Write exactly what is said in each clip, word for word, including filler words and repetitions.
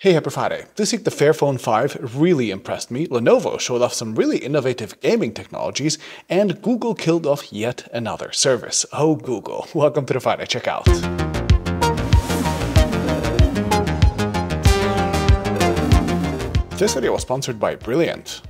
Hey, happy Friday. This week the Fairphone five really impressed me, Lenovo showed off some really innovative gaming technologies, and Google killed off yet another service. Oh, Google. Welcome to the Friday Checkout. This video was sponsored by Brilliant.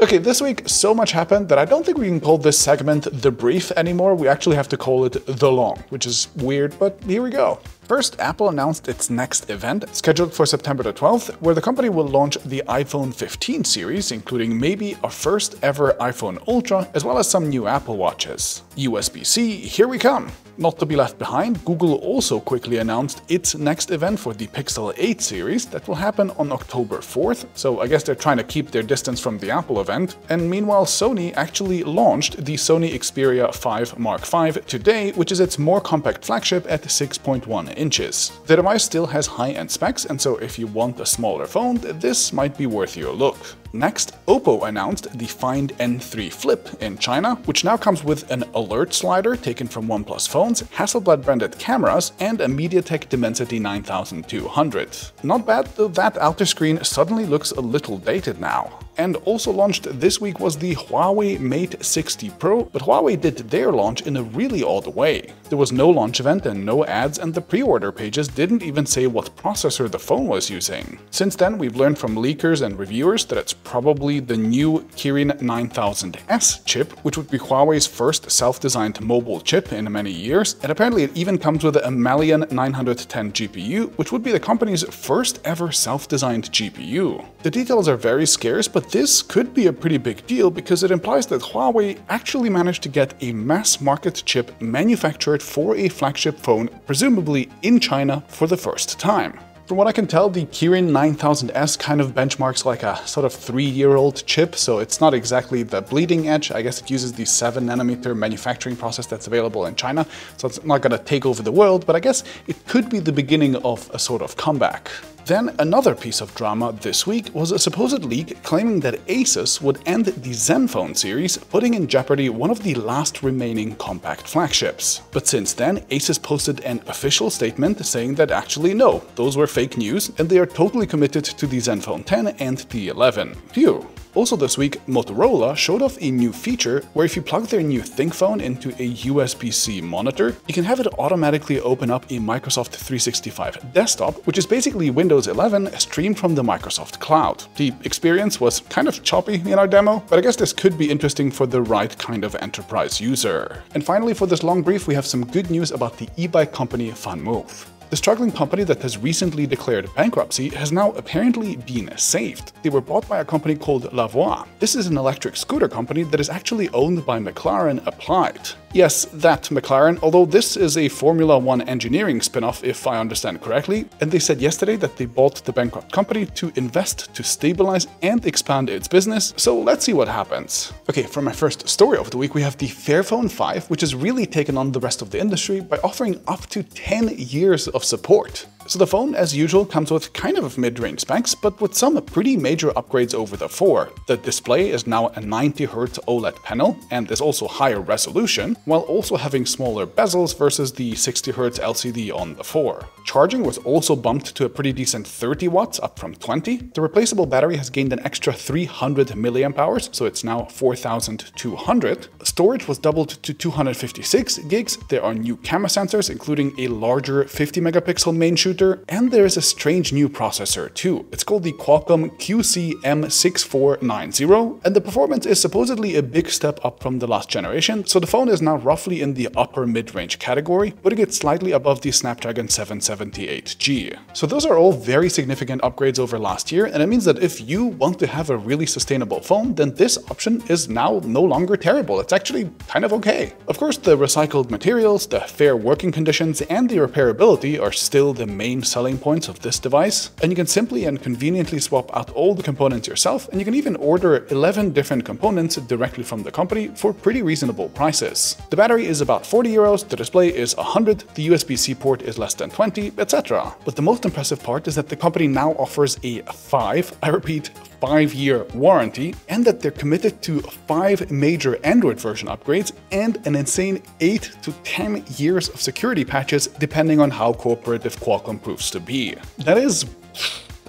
Okay, this week so much happened that I don't think we can call this segment The Brief anymore. We actually have to call it The Long, which is weird, but here we go. First, Apple announced its next event, scheduled for September the twelfth, where the company will launch the iPhone fifteen series, including maybe a first ever iPhone Ultra, as well as some new Apple Watches. U S B C, here we come! Not to be left behind, Google also quickly announced its next event for the Pixel eight series that will happen on October fourth, so I guess they're trying to keep their distance from the Apple event. And meanwhile, Sony actually launched the Sony Xperia five Mark five today, which is its more compact flagship at six point one inches. The device still has high-end specs, and so if you want a smaller phone, this might be worth your look. Next, Oppo announced the Find N three Flip in China, which now comes with an alert slider taken from OnePlus phones, Hasselblad-branded cameras, and a MediaTek Dimensity nine thousand two hundred. Not bad, though that outer screen suddenly looks a little dated now. And also launched this week was the Huawei Mate sixty Pro, but Huawei did their launch in a really odd way. There was no launch event and no ads, and the pre-order pages didn't even say what processor the phone was using. Since then, we've learned from leakers and reviewers that it's probably the new Kirin nine thousand S chip, which would be Huawei's first self-designed mobile chip in many years, and apparently it even comes with a Mali G nine ten G P U, which would be the company's first ever self-designed G P U. The details are very scarce, but this could be a pretty big deal because it implies that Huawei actually managed to get a mass-market chip manufactured for a flagship phone, presumably in China, for the first time. From what I can tell, the Kirin nine thousand S kind of benchmarks like a sort of three-year-old chip, so it's not exactly the bleeding edge. I guess it uses the seven nanometer manufacturing process that's available in China, so it's not going to take over the world, but I guess it could be the beginning of a sort of comeback. Then another piece of drama this week was a supposed leak claiming that Asus would end the Zenfone series, putting in jeopardy one of the last remaining compact flagships. But since then, Asus posted an official statement saying that actually no, those were fake news and they are totally committed to the Zenfone ten and the eleven. Phew. Also this week, Motorola showed off a new feature where if you plug their new ThinkPhone into a U S B C monitor, you can have it automatically open up a Microsoft three sixty-five desktop, which is basically Windows eleven streamed from the Microsoft cloud. The experience was kind of choppy in our demo, but I guess this could be interesting for the right kind of enterprise user. And finally, for this long brief, we have some good news about the e-bike company VanMoof. The struggling company that has recently declared bankruptcy has now apparently been saved. They were bought by a company called Lavoie. This is an electric scooter company that is actually owned by McLaren Applied. Yes, that McLaren, although this is a Formula One engineering spin-off if I understand correctly, and they said yesterday that they bought the bankrupt company to invest, to stabilize and expand its business, so let's see what happens. Okay, for my first story of the week we have the Fairphone five, which has really taken on the rest of the industry by offering up to ten years of Of support. So the phone, as usual, comes with kind of mid-range specs, but with some pretty major upgrades over the four. The display is now a ninety hertz OLED panel and is also higher resolution, while also having smaller bezels versus the sixty hertz L C D on the four. Charging was also bumped to a pretty decent thirty watts, up from twenty. The replaceable battery has gained an extra three hundred milliamp hours, so it's now four thousand two hundred. Storage was doubled to two hundred fifty-six gigs. There are new camera sensors, including a larger fifty megapixel main shooter, and there is a strange new processor too. It's called the Qualcomm Q C M six four nine zero, and the performance is supposedly a big step up from the last generation, so the phone is now roughly in the upper mid-range category, putting it slightly above the Snapdragon seven seventy-eight G. So those are all very significant upgrades over last year, and it means that if you want to have a really sustainable phone, then this option is now no longer terrible. It's actually kind of okay. Of course, the recycled materials, the fair working conditions, and the repairability are still the main selling points of this device, and you can simply and conveniently swap out all the components yourself, and you can even order eleven different components directly from the company for pretty reasonable prices. The battery is about forty euros, the display is one hundred, the U S B C port is less than twenty, et cetera. But the most impressive part is that the company now offers a five, I repeat, five-year warranty, and that they're committed to five major Android version upgrades and an insane eight to ten years of security patches depending on how cooperative Qualcomm proves to be. That is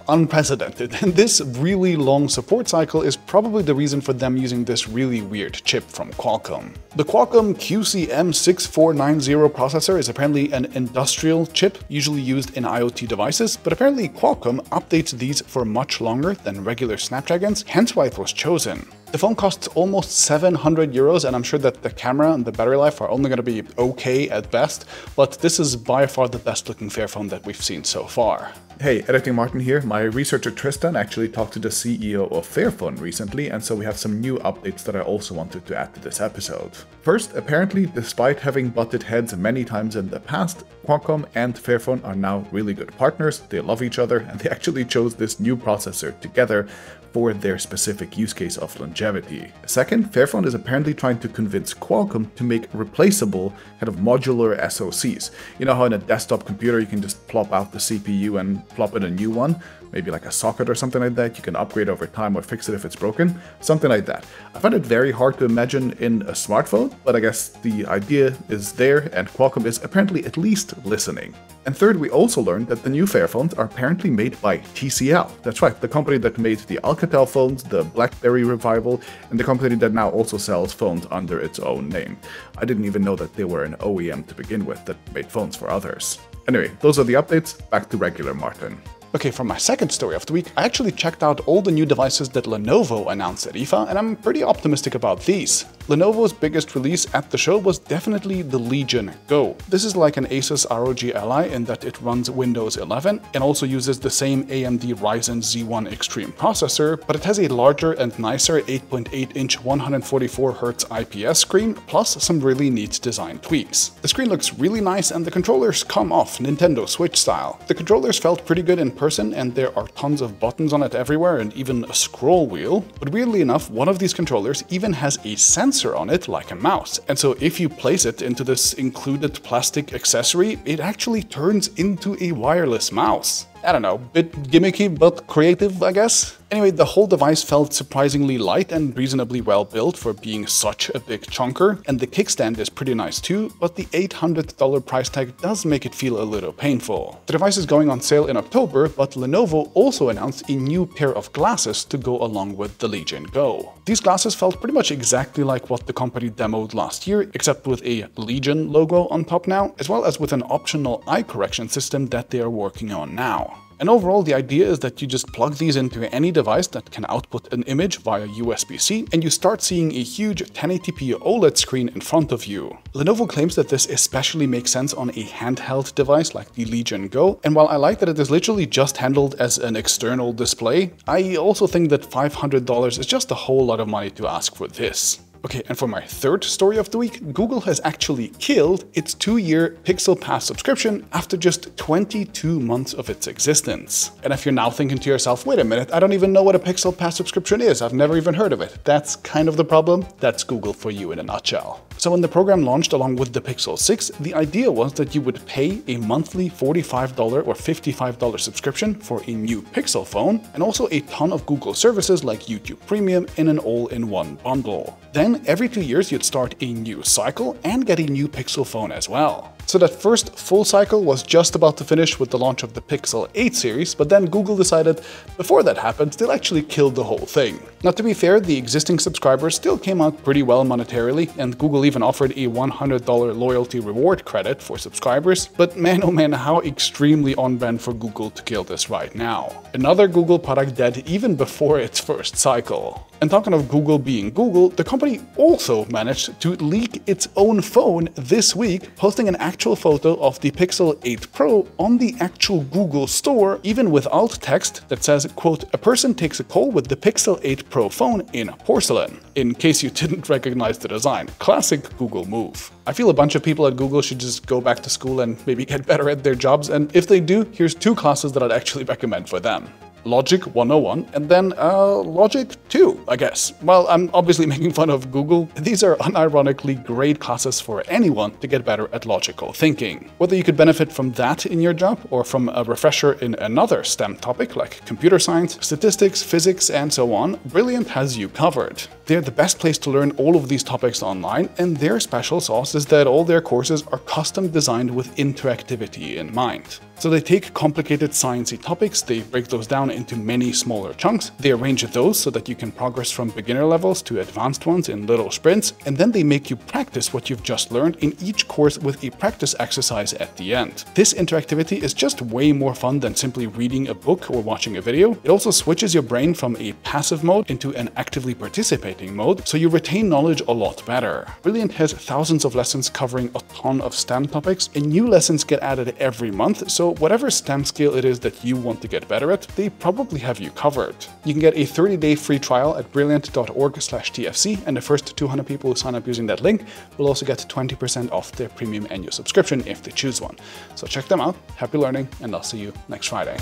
unprecedented, and this really long support cycle is probably the reason for them using this really weird chip from Qualcomm. The Qualcomm Q C M six four nine zero processor is apparently an industrial chip, usually used in IoT devices, but apparently Qualcomm updates these for much longer than regular Snapdragons, hence why it was chosen. The phone costs almost seven hundred euros, and I'm sure that the camera and the battery life are only going to be okay at best, but this is by far the best looking Fairphone that we've seen so far. Hey, Editing Martin here. My researcher Tristan actually talked to the C E O of Fairphone recently, and so we have some new updates that I also wanted to add to this episode. First, apparently, despite having butted heads many times in the past, Qualcomm and Fairphone are now really good partners. They love each other, and they actually chose this new processor together for their specific use case of longevity. Second, Fairphone is apparently trying to convince Qualcomm to make replaceable, kind of modular S O Cs. You know how in a desktop computer you can just plop out the C P U and plop in a new one? Maybe like a socket or something like that. You can upgrade over time or fix it if it's broken, something like that. I find it very hard to imagine in a smartphone, but I guess the idea is there, and Qualcomm is apparently at least listening. And third, we also learned that the new Fairphones are apparently made by T C L. That's right, the company that made the Alcatel phones, the BlackBerry revival, and the company that now also sells phones under its own name. I didn't even know that they were an O E M to begin with that made phones for others. Anyway, those are the updates. Back to regular Martin. Okay, for my second story of the week, I actually checked out all the new devices that Lenovo announced at I F A, and I'm pretty optimistic about these. Lenovo's biggest release at the show was definitely the Legion Go. This is like an Asus R O G Ally in that it runs Windows eleven and also uses the same A M D Ryzen Z one Extreme processor, but it has a larger and nicer eight point eight inch one hundred forty-four hertz I P S screen, plus some really neat design tweaks. The screen looks really nice, and the controllers come off Nintendo Switch style. The controllers felt pretty good in person, and there are tons of buttons on it everywhere and even a scroll wheel, but weirdly enough, one of these controllers even has a sensor on it like a mouse, and so if you place it into this included plastic accessory, it actually turns into a wireless mouse. I don't know, bit gimmicky but creative, I guess. Anyway, the whole device felt surprisingly light and reasonably well built for being such a big chunker, and the kickstand is pretty nice too, but the eight hundred dollar price tag does make it feel a little painful. The device is going on sale in October, but Lenovo also announced a new pair of glasses to go along with the Legion Go. These glasses felt pretty much exactly like what the company demoed last year, except with a Legion logo on top now, as well as with an optional eye correction system that they are working on now. And overall, the idea is that you just plug these into any device that can output an image via U S B C, and you start seeing a huge ten eighty p OLED screen in front of you. Lenovo claims that this especially makes sense on a handheld device like the Legion Go, and while I like that it is literally just handled as an external display, I also think that five hundred dollars is just a whole lot of money to ask for this. Okay, and for my third story of the week, Google has actually killed its two year Pixel Pass subscription after just twenty-two months of its existence. And if you're now thinking to yourself, wait a minute, I don't even know what a Pixel Pass subscription is, I've never even heard of it. That's kind of the problem. That's Google for you in a nutshell. So when the program launched along with the Pixel six, the idea was that you would pay a monthly forty-five dollar or fifty-five dollar subscription for a new Pixel phone, and also a ton of Google services like YouTube Premium in an all-in-one bundle. Then every two years you'd start a new cycle and get a new Pixel phone as well. So that first full cycle was just about to finish with the launch of the Pixel eight series, but then Google decided before that happened, they'll actually kill the whole thing. Now, to be fair, the existing subscribers still came out pretty well monetarily, and Google even offered a one hundred dollar loyalty reward credit for subscribers, but man oh man, how extremely on-brand for Google to kill this right now. Another Google product dead even before its first cycle. And talking of Google being Google, the company also managed to leak its own phone this week, posting an act actual photo of the Pixel eight Pro on the actual Google store, even without text, that says, quote, "A person takes a call with the Pixel eight Pro phone in porcelain," in case you didn't recognize the design. Classic Google move. I feel a bunch of people at Google should just go back to school and maybe get better at their jobs, and if they do, here's two classes that I'd actually recommend for them. Logic one oh one, and then uh, Logic two, I guess. Well, I'm obviously making fun of Google. These are unironically great classes for anyone to get better at logical thinking. Whether you could benefit from that in your job or from a refresher in another STEM topic like computer science, statistics, physics, and so on, Brilliant has you covered. They're the best place to learn all of these topics online, and their special sauce is that all their courses are custom designed with interactivity in mind. So they take complicated sciencey topics, they break those down into many smaller chunks, they arrange those so that you can progress from beginner levels to advanced ones in little sprints, and then they make you practice what you've just learned in each course with a practice exercise at the end. This interactivity is just way more fun than simply reading a book or watching a video. It also switches your brain from a passive mode into an actively participating mode, so you retain knowledge a lot better. Brilliant has thousands of lessons covering a ton of STEM topics, and new lessons get added every month, so whatever STEM skill it is that you want to get better at, they probably have you covered. You can get a thirty day free trial at brilliant dot org slash T F C, and the first two hundred people who sign up using that link will also get twenty percent off their premium annual subscription if they choose one. So check them out, happy learning, and I'll see you next Friday.